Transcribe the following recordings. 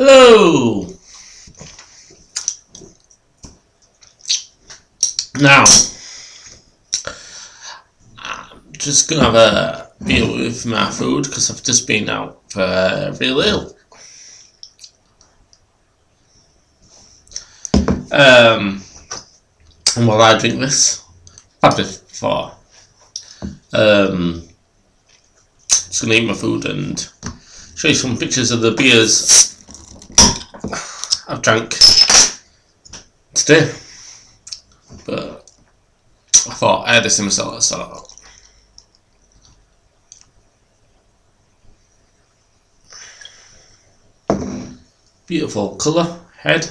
Hello. Now, I'm just going to have a deal with my food because I've just been out real ill. And while I drink this, I've had this before. Just going to eat my food and show you some pictures of the beers I've drank today. But I thought I had this in myself, so beautiful colour, head.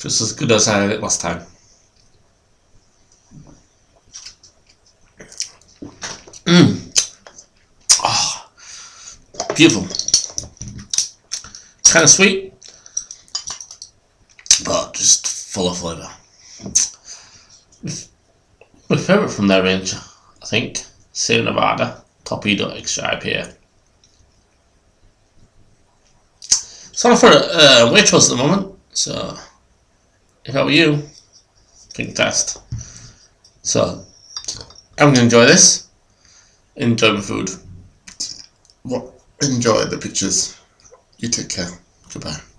Just as good as I had it last time. Oh, beautiful. Kind of sweet, but just full of flavour. My favourite from their range, I think, Sierra Nevada Torpedo Extra IPA. It's on for Waitrose at the moment, so if I were you, drink fast. So I'm going to enjoy this. Enjoy my food. Enjoy the pictures. You take care. Goodbye.